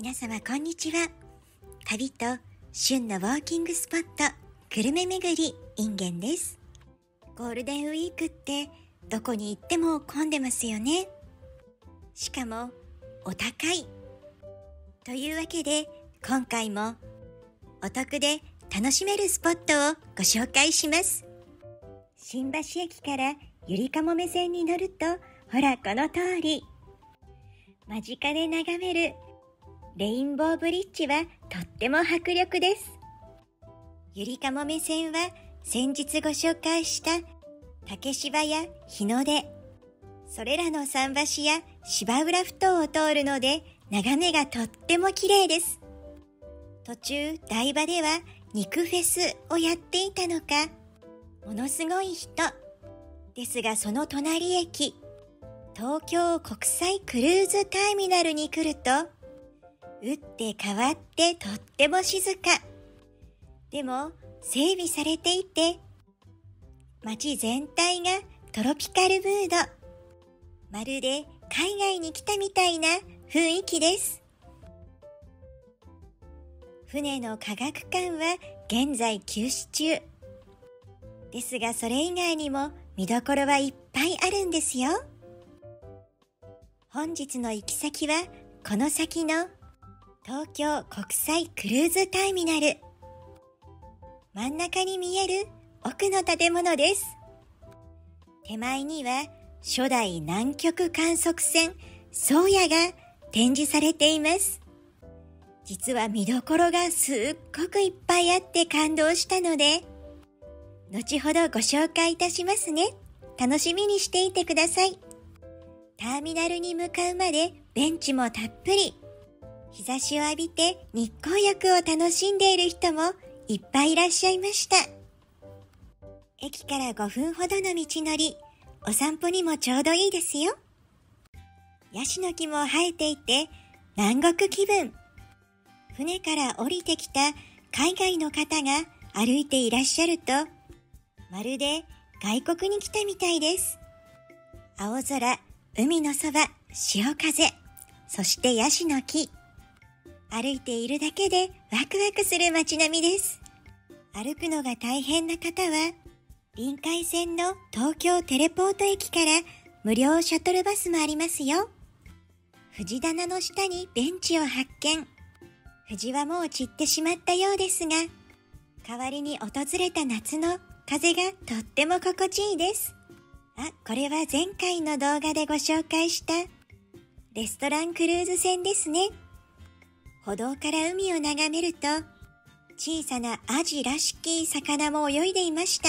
皆様こんにちは。旅と旬のウォーキングスポット、久留米巡りインゲンです。ゴールデンウィークってどこに行っても混んでますよね。しかもお高いというわけで、今回もお得で楽しめるスポットをご紹介します。新橋駅からゆりかもめ線に乗ると、ほらこの通り、間近で眺めるレインボーブリッジはとっても迫力です。ゆりかもめ線は先日ご紹介した竹芝や日の出、それらの桟橋や芝浦埠頭を通るので、眺めがとっても綺麗です。途中、台場では肉フェスをやっていたのか、ものすごい人ですが、その隣駅、東京国際クルーズターミナルに来ると、打って変わってとっても静か。でも整備されていて、街全体がトロピカルムード、まるで海外に来たみたいな雰囲気です。船の科学館は現在休止中ですが、それ以外にも見どころはいっぱいあるんですよ。本日の行き先はこの先の東京国際クルーズターミナル。真ん中に見える奥の建物です。手前には初代南極観測船宗谷が展示されています。実は見どころがすっごくいっぱいあって感動したので、後ほどご紹介いたしますね。楽しみにしていてください。ターミナルに向かうまでベンチもたっぷり、日差しを浴びて日光浴を楽しんでいる人もいっぱいいらっしゃいました。駅から5分ほどの道のり、お散歩にもちょうどいいですよ。ヤシの木も生えていて南国気分。船から降りてきた海外の方が歩いていらっしゃると、まるで外国に来たみたいです。青空、海のそば、潮風、そしてヤシの木。歩いているだけでワクワクする街並みです。歩くのが大変な方は、臨海線の東京テレポート駅から無料シャトルバスもありますよ。藤棚の下にベンチを発見。藤はもう散ってしまったようですが、代わりに訪れた夏の風がとっても心地いいです。あ、これは前回の動画でご紹介したレストランクルーズ船ですね。歩道から海を眺めると、小さなアジらしき魚も泳いでいました。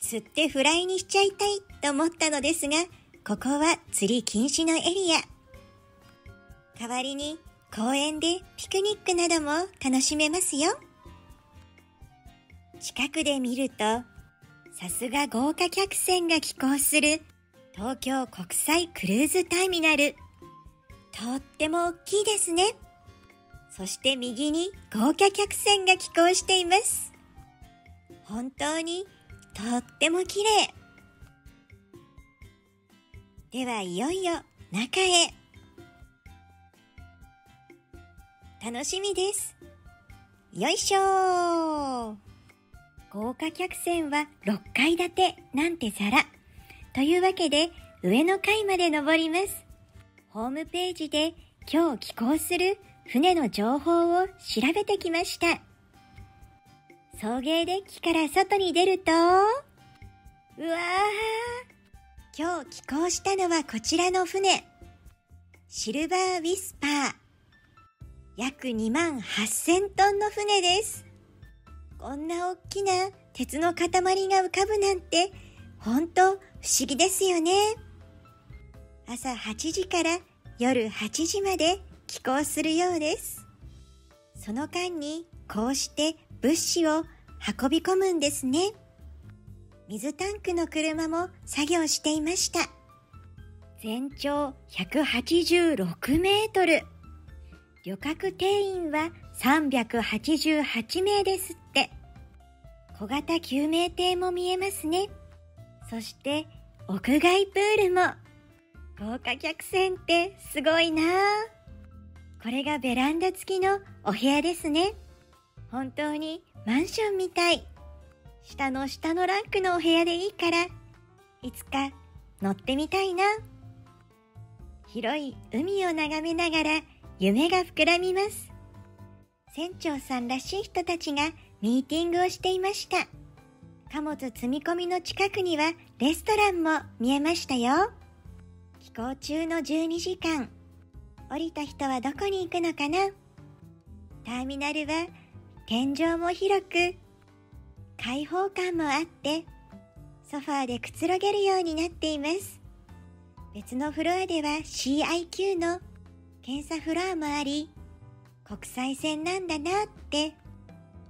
釣ってフライにしちゃいたいと思ったのですが、ここは釣り禁止のエリア。代わりに公園でピクニックなども楽しめますよ。近くで見ると、さすが豪華客船が寄港する東京国際クルーズターミナル。とっても大きいですね。そして右に豪華客船が寄港しています。本当にとっても綺麗。では、いよいよ中へ。楽しみです。よいしょー。豪華客船は6階建てなんてざら。というわけで、上の階まで登ります。ホームページで今日寄港する船の情報を調べてきました。送迎デッキから外に出ると、うわー、今日寄港したのはこちらの船、シルバーウィスパー。約2万8000トンの船です。こんな大きな鉄の塊が浮かぶなんて、本当不思議ですよね。朝8時から夜8時まで寄港するようです。その間にこうして物資を運び込むんですね。水タンクの車も作業していました。全長186メートル、旅客定員は388名ですって。小型救命艇も見えますね。そして屋外プールも。豪華客船ってすごいなぁ。これがベランダ付きのお部屋ですね。本当にマンションみたい。下のランクのお部屋でいいから、いつか乗ってみたいな。広い海を眺めながら夢が膨らみます。船長さんらしい人たちがミーティングをしていました。貨物積み込みの近くにはレストランも見えましたよ。飛行中の12時間、降りた人はどこに行くのかな？ターミナルは天井も広く、開放感もあって、ソファーでくつろげるようになっています。別のフロアでは CIQ の検査フロアもあり、国際線なんだなって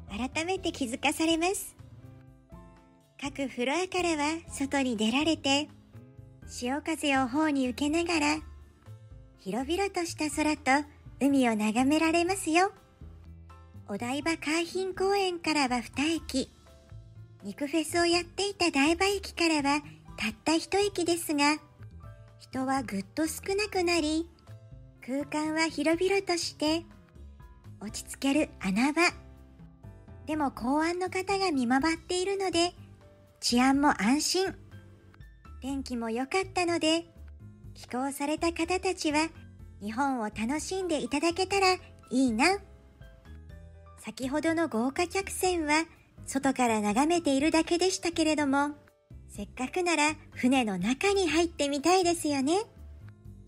改めて気づかされます。各フロアからは外に出られて、潮風を頬に受けながら、広々とした空と海を眺められますよ。お台場海浜公園からは2駅、肉フェスをやっていた台場駅からはたった1駅ですが、人はぐっと少なくなり、空間は広々として、落ち着ける穴場。でも公安の方が見回っているので、治安も安心。天気も良かったので、寄港された方たちは日本を楽しんでいただけたらいいな。先ほどの豪華客船は外から眺めているだけでしたけれども、せっかくなら船の中に入ってみたいですよね。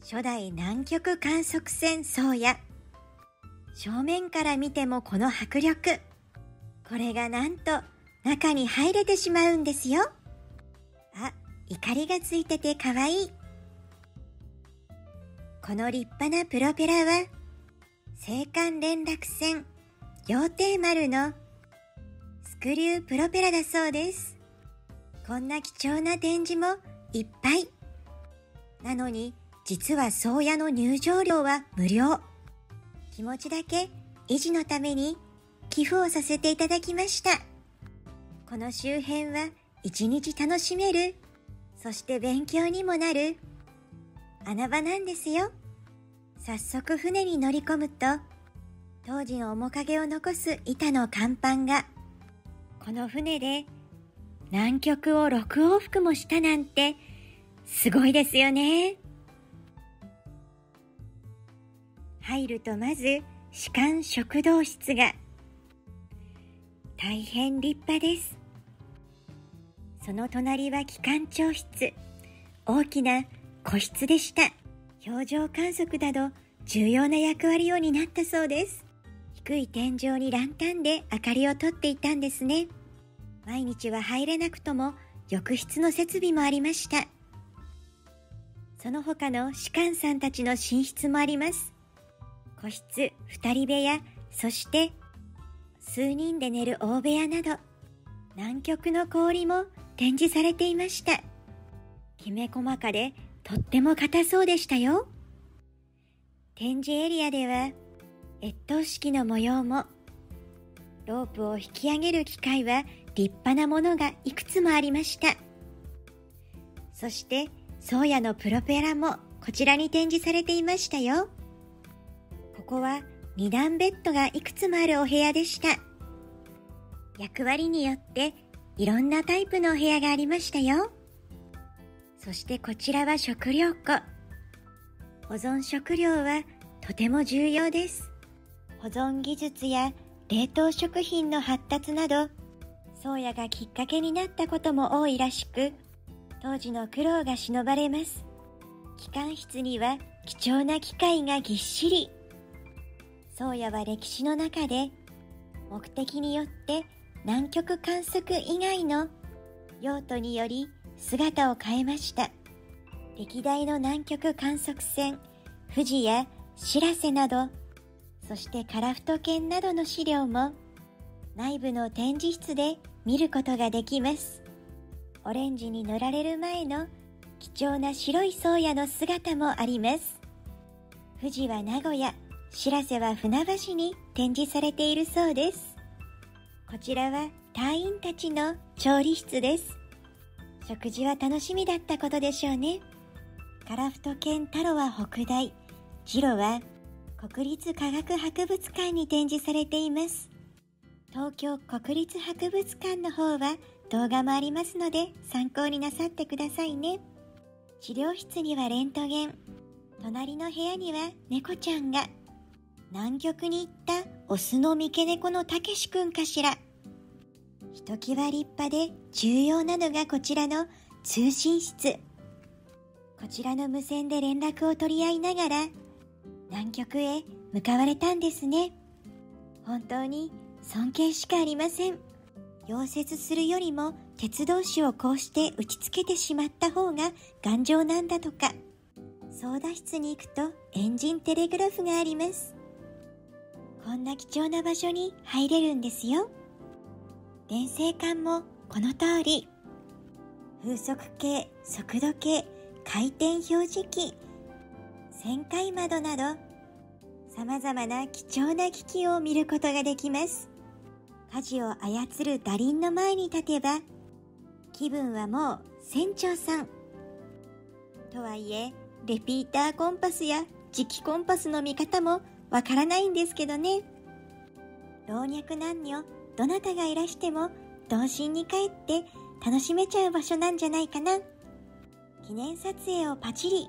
初代南極観測船宗谷。正面から見てもこの迫力。これがなんと中に入れてしまうんですよ。あ、錨がついててかわいい。この立派なプロペラは、青函連絡船、羊蹄丸のスクリュープロペラだそうです。こんな貴重な展示もいっぱい。なのに、実は宗谷の入場料は無料。気持ちだけ維持のために寄付をさせていただきました。この周辺は一日楽しめる、そして勉強にもなる、穴場なんですよ。早速船に乗り込むと、当時の面影を残す板の甲板が、この船で南極を6往復もしたなんてすごいですよね。入るとまず士官食堂室が大変立派です。その隣は機関長室、大きな個室でした。表情観測など重要な役割を担ったそうです。低い天井にランタンで明かりをとっていたんですね。毎日は入れなくとも浴室の設備もありました。その他の士官さんたちの寝室もあります。個室、二人部屋、そして数人で寝る大部屋など、南極の氷も展示されていました。きめ細かでとっても硬そうでしたよ。展示エリアでは越冬式の模様も、ロープを引き上げる機械は立派なものがいくつもありました。そして宗谷のプロペラもこちらに展示されていましたよ。ここは2段ベッドがいくつもあるお部屋でした。役割によっていろんなタイプのお部屋がありましたよ。そしてこちらは食料庫。保存食料はとても重要です。保存技術や冷凍食品の発達など、宗谷がきっかけになったことも多いらしく、当時の苦労が忍ばれます。機関室には貴重な機械がぎっしり。宗谷は歴史の中で、目的によって南極観測以外の用途により、姿を変えました。歴代の南極観測船、富士やしらせなど、そしてカラフト犬などの資料も内部の展示室で見ることができます。オレンジに塗られる前の貴重な白い宗谷の姿もあります。富士は名古屋、しらせは船橋に展示されているそうです。こちらは隊員たちの調理室です。食事は楽しみだったことでしょうね。樺太犬太郎は北大、ジロは国立科学博物館に展示されています。東京国立博物館の方は動画もありますので参考になさってくださいね。資料室にはレントゲン、隣の部屋には猫ちゃんが、南極に行ったオスの三毛猫のたけしくんかしら。ひときわ立派で重要なのがこちらの通信室。こちらの無線で連絡を取り合いながら南極へ向かわれたんですね。本当に尊敬しかありません。溶接するよりも鉄同士をこうして打ち付けてしまった方が頑丈なんだとか。操舵室に行くとエンジンテレグラフがあります。こんな貴重な場所に入れるんですよ。電線管もこの通り。風速計、速度計、回転表示器、旋回窓など、様々な貴重な機器を見ることができます。家事を操る打輪の前に立てば、気分はもう船長さん。とはいえ、レピーターコンパスや磁気コンパスの見方もわからないんですけどね。老若男女、どなたがいらしても、童心に帰って楽しめちゃう場所なんじゃないかな。記念撮影をパチリ。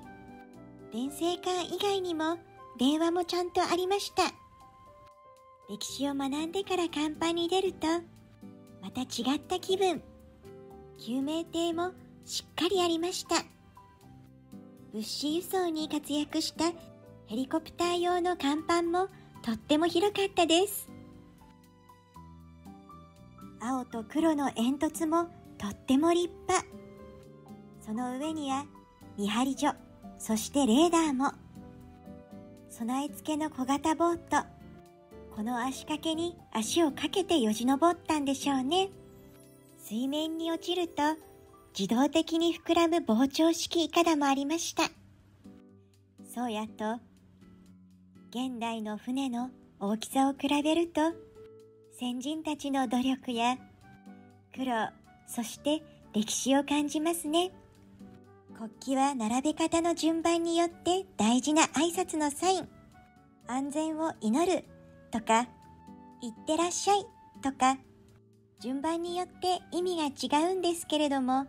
電線管以外にも電話もちゃんとありました。歴史を学んでから甲板に出るとまた違った気分。救命艇もしっかりありました。物資輸送に活躍したヘリコプター用の甲板もとっても広かったです。青と黒の煙突もとっても立派。その上には見張り所、そしてレーダーも。備え付けの小型ボート。この足掛けに足をかけてよじ登ったんでしょうね。水面に落ちると自動的に膨らむ膨張式いかだもありました。そうやと、現代の船の大きさを比べると、先人たちの努力や苦労、そして歴史を感じますね。国旗は並べ方の順番によって大事な挨拶のサイン。安全を祈るとか、いってらっしゃいとか、順番によって意味が違うんですけれども、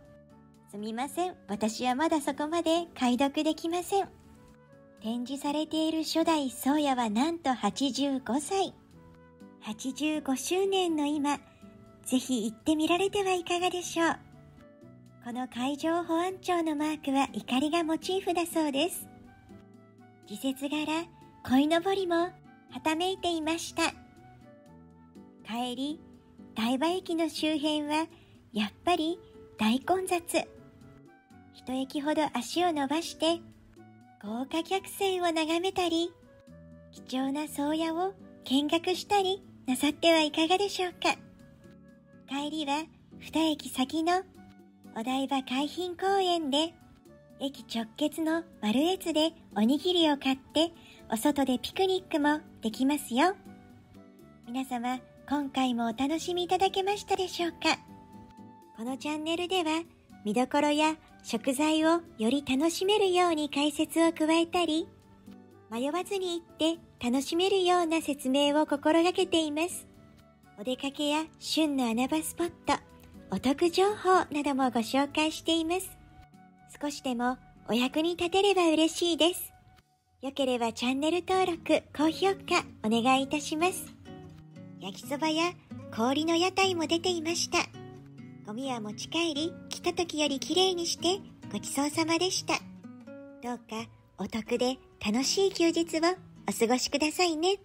すみません、私はまだそこまで解読できません。展示されている初代宗谷はなんと85歳。85周年の今、ぜひ行ってみられてはいかがでしょう。この海上保安庁のマークは怒りがモチーフだそうです。時節柄、鯉のぼりもはためいていました。帰り、台場駅の周辺はやっぱり大混雑。一駅ほど足を伸ばして、豪華客船を眺めたり、貴重な宗谷を見学したりなさってはいかがでしょうか。帰りは二駅先のお台場海浜公園で、駅直結のマルエツでおにぎりを買って、お外でピクニックもできますよ。皆様、今回もお楽しみいただけましたでしょうか。このチャンネルでは、見どころや食材をより楽しめるように解説を加えたり、迷わずに行って楽しめるような説明を心がけています。お出かけや旬の穴場スポット、お得情報などもご紹介しています。少しでもお役に立てれば嬉しいです。よければチャンネル登録、高評価お願いいたします。焼きそばや氷の屋台も出ていました。ゴミは持ち帰り、来た時より綺麗にしてごちそうさまでした。どうかお得で楽しい休日をお過ごしくださいね。